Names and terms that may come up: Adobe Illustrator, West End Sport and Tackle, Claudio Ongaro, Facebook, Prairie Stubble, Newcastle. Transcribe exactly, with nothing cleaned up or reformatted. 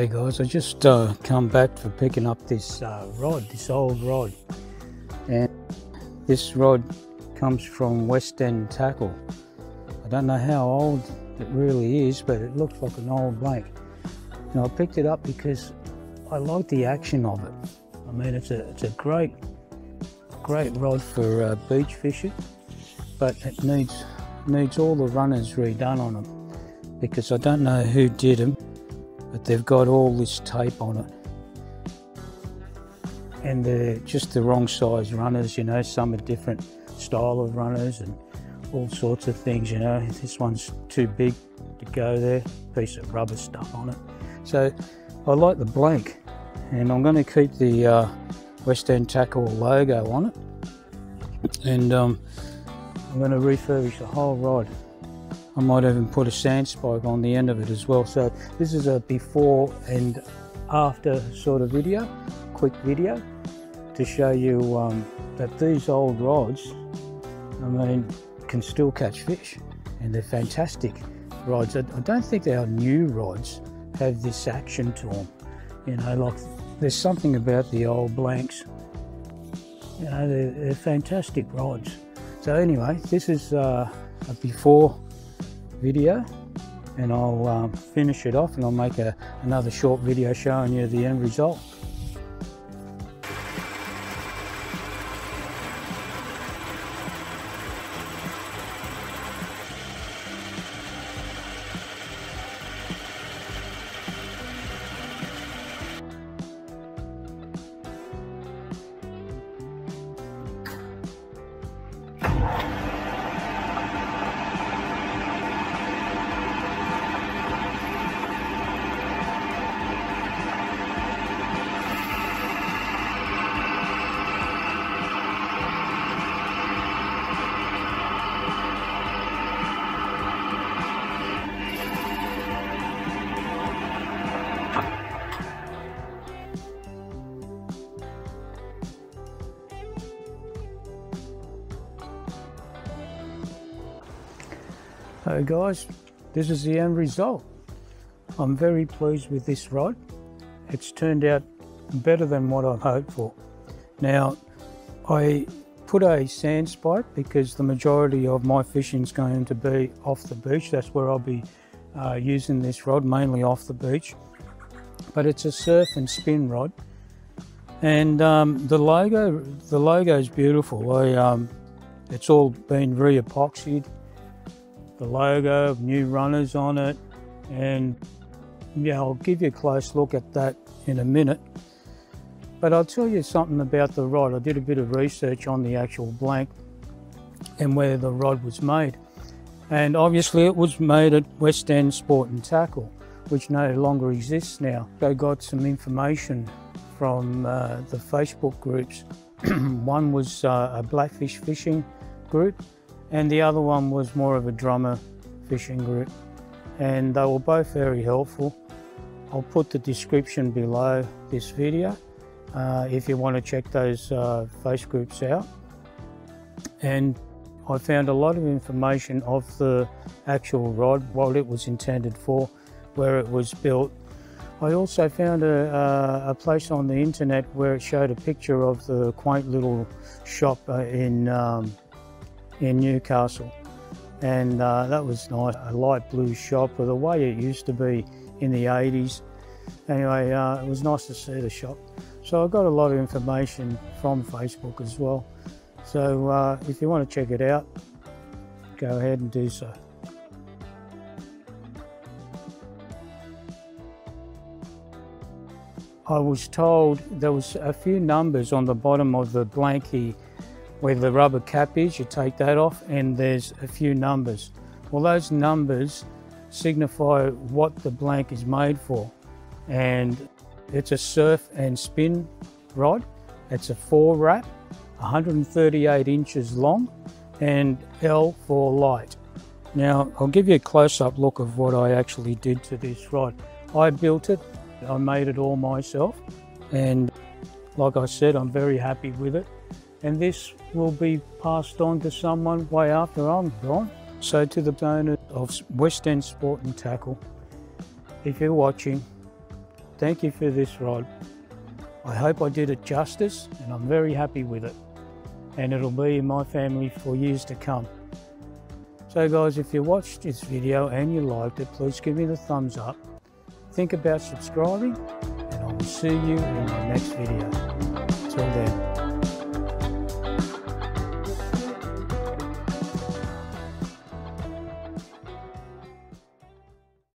Hey guys, I just uh, come back for picking up this uh, rod, this old rod, and this rod comes from West End Tackle. I don't know how old it really is, but it looks like an old blank. Now I picked it up because I like the action of it. I mean, it's a it's a great great rod for uh, beach fishing, but it needs needs all the runners redone on it because I don't know who did them. But they've got all this tape on it, and they're just the wrong size runners, you know. Some are different style of runners and all sorts of things, you know. This one's too big to go there, piece of rubber stuff on it. So I like the blank, and I'm going to keep the uh, West End Tackle logo on it, and um, I'm going to refurbish the whole rod. I might even put a sand spike on the end of it as well. So this is a before and after sort of video, quick video, to show you um, that these old rods, I mean, can still catch fish, and they're fantastic rods. I don't think our new rods have this action to them. You know, like there's something about the old blanks. You know, they're, they're fantastic rods. So anyway, this is uh, a before video, and I'll um, finish it off, and I'll make a, another short video showing you the end result. So guys, this is the end result. I'm very pleased with this rod. It's turned out better than what I've hoped for. Now, I put a sand spike because the majority of my fishing is going to be off the beach. That's where I'll be uh, using this rod, mainly off the beach. But it's a surf and spin rod, and um, the logo, the logo is beautiful. I, um, it's all been re-epoxied. The logo, new runners on it, and yeah, I'll give you a close look at that in a minute. But I'll tell you something about the rod. I did a bit of research on the actual blank and where the rod was made, and obviously it was made at West End Sport and Tackle, which no longer exists now. I got some information from uh, the Facebook groups. One was uh, a blackfish fishing group, and the other one was more of a drummer fishing group, and they were both very helpful. I'll put the description below this video uh, if you want to check those uh, face groups out. And I found a lot of information of the actual rod, what it was intended for, where it was built. I also found a, a place on the internet where it showed a picture of the quaint little shop in um, in Newcastle, and uh, that was nice, a light blue shop with the way it used to be in the eighties. Anyway, uh, it was nice to see the shop. So I got a lot of information from Facebook as well. So uh, if you want to check it out, go ahead and do so. I was told there was a few numbers on the bottom of the blankie where the rubber cap is. You take that off and there's a few numbers. Well, those numbers signify what the blank is made for, and it's a surf and spin rod. It's a four wrap, one hundred thirty-eight inches long, and L for light. Now I'll give you a close-up look of what I actually did to this rod. I built it, I made it all myself, and like I said, I'm very happy with it. And this will be passed on to someone way after I'm gone. So to the owner of West End Sport and Tackle, if you're watching, Thank you for this ride. I hope I did it justice, and I'm very happy with it. And it'll be in my family for years to come. So guys, if you watched this video and you liked it, please give me the thumbs up. Think about subscribing, and I will see you in my next video.